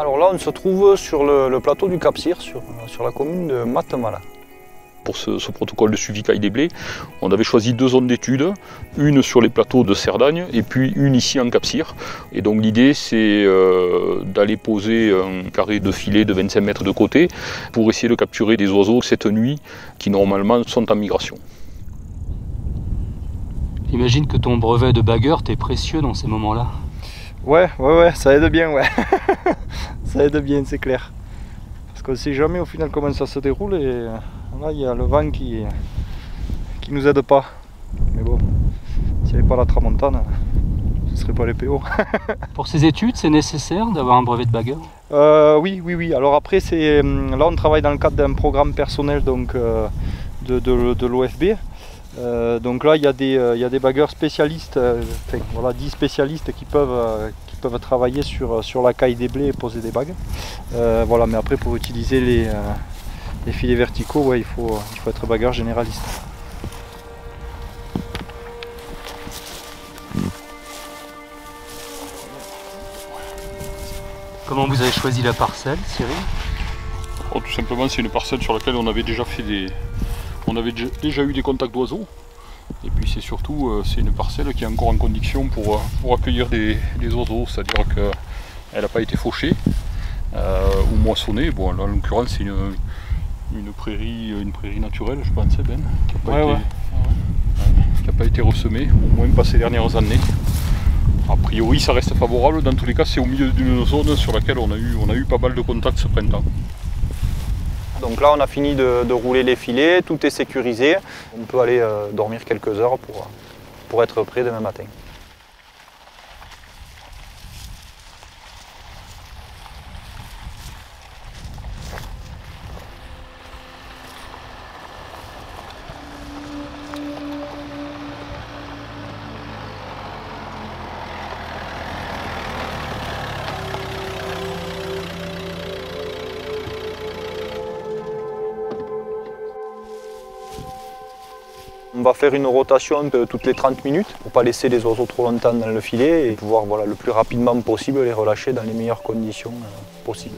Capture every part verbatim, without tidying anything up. Alors là, on se trouve sur le, le plateau du Capcir, sur, sur la commune de Matamala. Pour ce, ce protocole de suivi caille des blés, on avait choisi deux zones d'études, une sur les plateaux de Cerdagne et puis une ici en Capcir. Et donc l'idée, c'est euh, d'aller poser un carré de filet de vingt-cinq mètres de côté pour essayer de capturer des oiseaux cette nuit qui normalement sont en migration. J'imagine que ton brevet de bagueur t'est précieux dans ces moments-là. Ouais, ouais, ouais, ça aide bien, ouais. Ça aide bien, c'est clair. Parce qu'on ne sait jamais au final comment ça se déroule et là il y a le vent qui qui nous aide pas. Mais bon, s'il n'y avait pas la tramontane, ce ne serait pas les P O. Pour ces études, c'est nécessaire d'avoir un brevet de bagueur? euh, Oui, oui, oui. Alors après, c'est là on travaille dans le cadre d'un programme personnel donc euh, de, de, de l'O F B. Euh, donc là, il y a des, euh, il y a des bagueurs spécialistes, euh, enfin, voilà, dix spécialistes qui peuvent, euh, qui peuvent travailler sur, sur la caille des blés et poser des bagues. Euh, voilà, mais après, pour utiliser les, euh, les filets verticaux, ouais, il faut, euh, il faut être bagueur généraliste. Comment vous avez choisi la parcelle, Cyril? Oh, tout simplement, c'est une parcelle sur laquelle on avait déjà fait des... On avait déjà eu des contacts d'oiseaux et puis c'est surtout euh, c'est une parcelle qui est encore en condition pour, euh, pour accueillir des, des oiseaux, c'est-à-dire qu'elle n'a pas été fauchée euh, ou moissonnée. Bon, là en l'occurrence c'est une, une, prairie, une prairie naturelle, je pensais, Ben, qui n'a pas, ouais, ouais. euh, pas été ressemée, au moins pas ces dernières années. A priori ça reste favorable, dans tous les cas c'est au milieu d'une zone sur laquelle on a eu, on a eu pas mal de contacts ce printemps. Donc là, on a fini de, de rouler les filets, tout est sécurisé. On peut aller euh, dormir quelques heures pour, pour être prêt demain matin. On va faire une rotation de toutes les trente minutes pour ne pas laisser les oiseaux trop longtemps dans le filet et pouvoir, voilà, le plus rapidement possible les relâcher dans les meilleures conditions euh, possibles.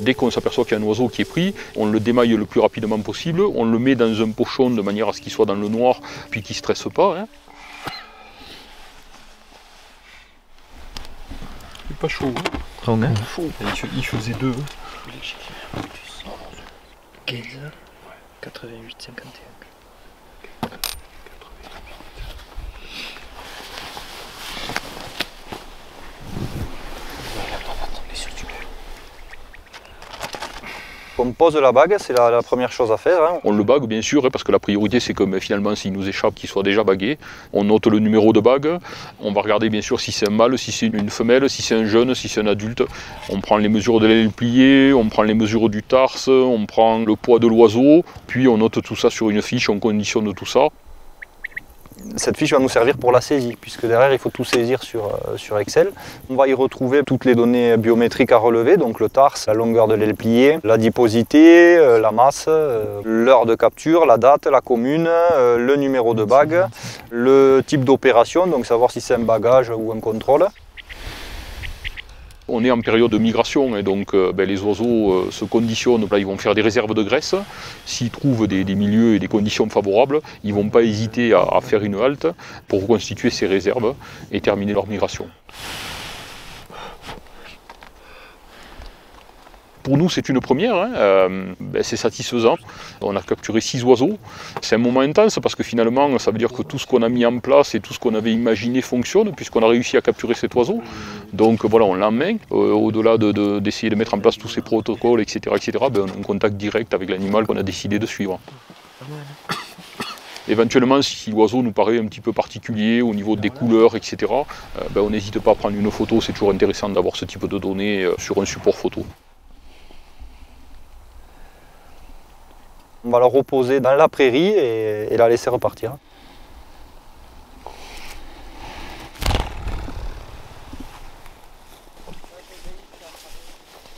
Dès qu'on s'aperçoit qu'il y a un oiseau qui est pris, on le démaille le plus rapidement possible, on le met dans un pochon de manière à ce qu'il soit dans le noir puis qu'il ne stresse pas. Hein. Il n'est pas chaud. Hein. Oh, il est chaud. Il faisait deux. quinze, quatre-vingt-huit, cinquante et un. On pose la bague, c'est la, la première chose à faire. Hein. On le bague bien sûr, parce que la priorité c'est que finalement s'il nous échappe, qu'il soit déjà bagué. On note le numéro de bague, on va regarder bien sûr si c'est un mâle, si c'est une femelle, si c'est un jeune, si c'est un adulte. On prend les mesures de l'aile pliée, on prend les mesures du tarse, on prend le poids de l'oiseau, puis on note tout ça sur une fiche, on conditionne tout ça. Cette fiche va nous servir pour la saisie, puisque derrière il faut tout saisir sur, euh, sur Excel. On va y retrouver toutes les données biométriques à relever, donc le tarse, la longueur de l'aile pliée, la adiposité, euh, la masse, euh, l'heure de capture, la date, la commune, euh, le numéro de bague, le type d'opération, donc savoir si c'est un bagage ou un contrôle. On est en période de migration et donc euh, ben, les oiseaux euh, se conditionnent, là, ils vont faire des réserves de graisse. S'ils trouvent des, des milieux et des conditions favorables, ils ne vont pas hésiter à, à faire une halte pour reconstituer ces réserves et terminer leur migration. Pour nous, c'est une première, hein. euh, ben, c'est satisfaisant. On a capturé six oiseaux. C'est un moment intense parce que finalement, ça veut dire que tout ce qu'on a mis en place et tout ce qu'on avait imaginé fonctionne puisqu'on a réussi à capturer cet oiseau. Donc voilà, on l'a en main. Euh, Au-delà de, de, d'essayer de mettre en place tous ces protocoles, et cetera, et cetera, ben, on est en contact direct avec l'animal qu'on a décidé de suivre. Éventuellement, si l'oiseau nous paraît un petit peu particulier au niveau des couleurs, et cetera, euh, ben, on n'hésite pas à prendre une photo. C'est toujours intéressant d'avoir ce type de données sur un support photo. On va la reposer dans la prairie et, et la laisser repartir.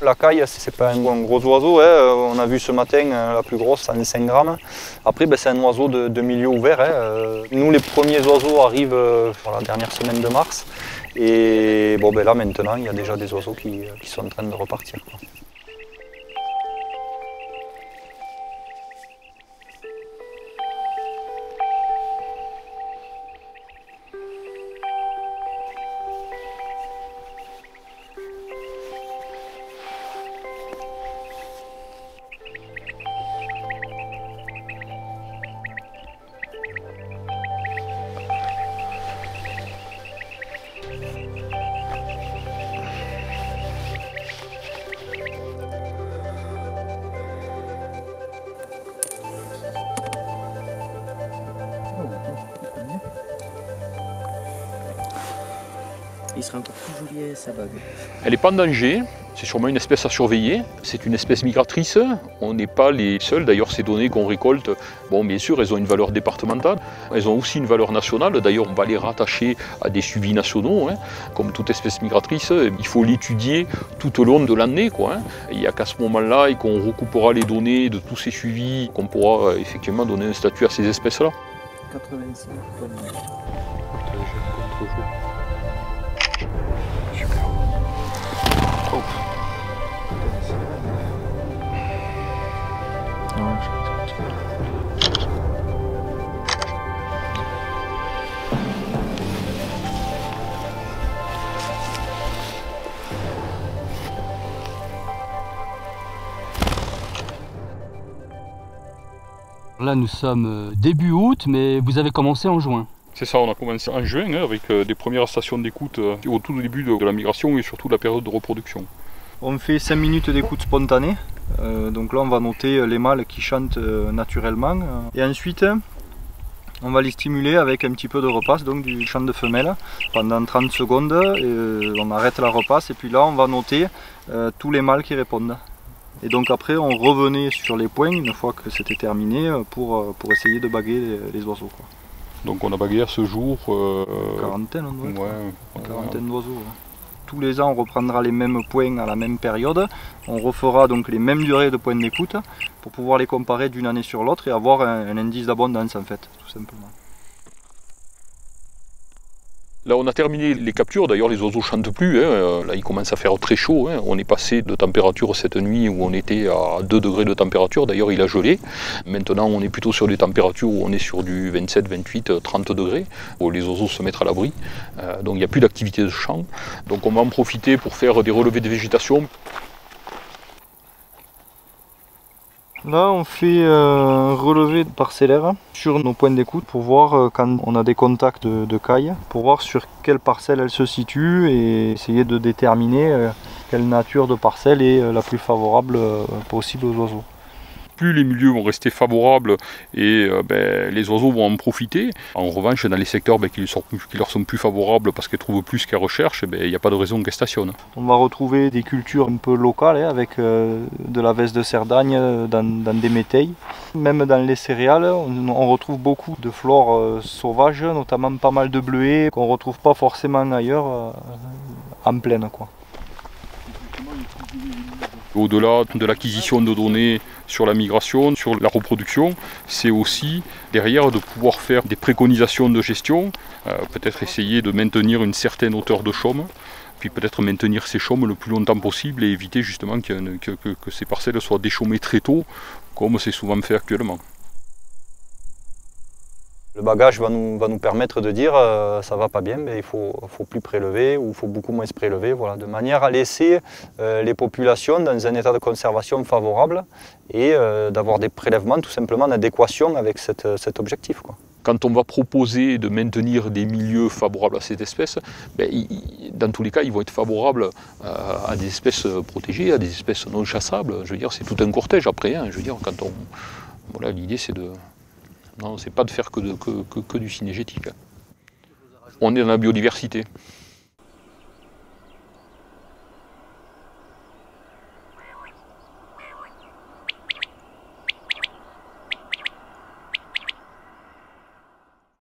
La caille, c'est pas un gros oiseau, hein. On a vu ce matin la plus grosse, cent cinq grammes. Après, ben, c'est un oiseau de, de milieu ouvert. Hein. Nous, les premiers oiseaux arrivent pour la dernière semaine de mars. Et bon ben là maintenant il y a déjà des oiseaux qui, qui sont en train de repartir, quoi. Il serait encore plus joli à sa bague. Elle n'est pas en danger, c'est sûrement une espèce à surveiller. C'est une espèce migratrice, on n'est pas les seuls. D'ailleurs, ces données qu'on récolte, bon, bien sûr, elles ont une valeur départementale. Elles ont aussi une valeur nationale. D'ailleurs, on va les rattacher à des suivis nationaux, hein. Comme toute espèce migratrice, il faut l'étudier tout au long de l'année, quoi, hein. Il n'y a qu'à ce moment-là et qu'on recoupera les données de tous ces suivis qu'on pourra effectivement donner un statut à ces espèces-là. quatre-vingt-cinq Là, nous sommes début août, mais vous avez commencé en juin. C'est ça, on a commencé en juin avec des premières stations d'écoute au tout début de la migration et surtout de la période de reproduction. On fait cinq minutes d'écoute spontanée. Euh, donc là, on va noter les mâles qui chantent naturellement. Et ensuite, on va les stimuler avec un petit peu de repasse, donc du chant de femelle, pendant trente secondes. Et on arrête la repasse et puis là, on va noter euh, tous les mâles qui répondent. Et donc après, on revenait sur les points une fois que c'était terminé pour, pour essayer de baguer les, les oiseaux, quoi. Donc on a bagué à ce jour... Euh... quarantaine, on doit être, ouais, une quarantaine d'oiseaux. Ouais. Tous les ans, on reprendra les mêmes points à la même période. On refera donc les mêmes durées de points d'écoute pour pouvoir les comparer d'une année sur l'autre et avoir un, un indice d'abondance, en fait, tout simplement. Là, on a terminé les captures. D'ailleurs, les oiseaux ne chantent plus, hein. Là, il commence à faire très chaud, hein. On est passé de température cette nuit où on était à deux degrés de température. D'ailleurs, il a gelé. Maintenant, on est plutôt sur des températures où on est sur du vingt-sept, vingt-huit, trente degrés, où les oiseaux se mettent à l'abri. Euh, donc, il n'y a plus d'activité de chant. Donc, on va en profiter pour faire des relevés de végétation. Là, on fait un relevé parcellaire sur nos points d'écoute pour voir quand on a des contacts de, de cailles, pour voir sur quelle parcelle elle se situe et essayer de déterminer quelle nature de parcelle est la plus favorable possible aux oiseaux. Plus les milieux vont rester favorables et euh, ben, les oiseaux vont en profiter. En revanche, dans les secteurs ben, qui, sont, qui leur sont plus favorables parce qu'ils trouvent plus qu'elles recherchent, ben, il n'y a pas de raison qu'elles stationnent. On va retrouver des cultures un peu locales, hein, avec euh, de la veste de Cerdagne dans, dans des métailles. Même dans les céréales, on, on retrouve beaucoup de flore euh, sauvage, notamment pas mal de bleuets qu'on ne retrouve pas forcément ailleurs euh, en plaine, quoi. Au-delà de l'acquisition de données sur la migration, sur la reproduction, c'est aussi derrière de pouvoir faire des préconisations de gestion, euh, peut-être essayer de maintenir une certaine hauteur de chaume, puis peut-être maintenir ces chaumes le plus longtemps possible et éviter justement qu'il y ait une, que, que, que ces parcelles soient déchaumées très tôt, comme c'est souvent fait actuellement. Le bagage va nous, va nous permettre de dire euh, ça va pas bien, mais il faut, faut plus prélever ou il faut beaucoup moins se prélever, voilà, de manière à laisser euh, les populations dans un état de conservation favorable et euh, d'avoir des prélèvements tout simplement en adéquation avec cette, cet objectif, quoi. Quand on va proposer de maintenir des milieux favorables à cette espèce, ben, il, dans tous les cas, ils vont être favorables à, à des espèces protégées, à des espèces non chassables. Je veux dire, c'est tout un cortège après, hein, je veux dire, quand on... Voilà, l'idée c'est de... Non, c'est pas de faire que, de, que, que, que du cynégétique. On est dans la biodiversité.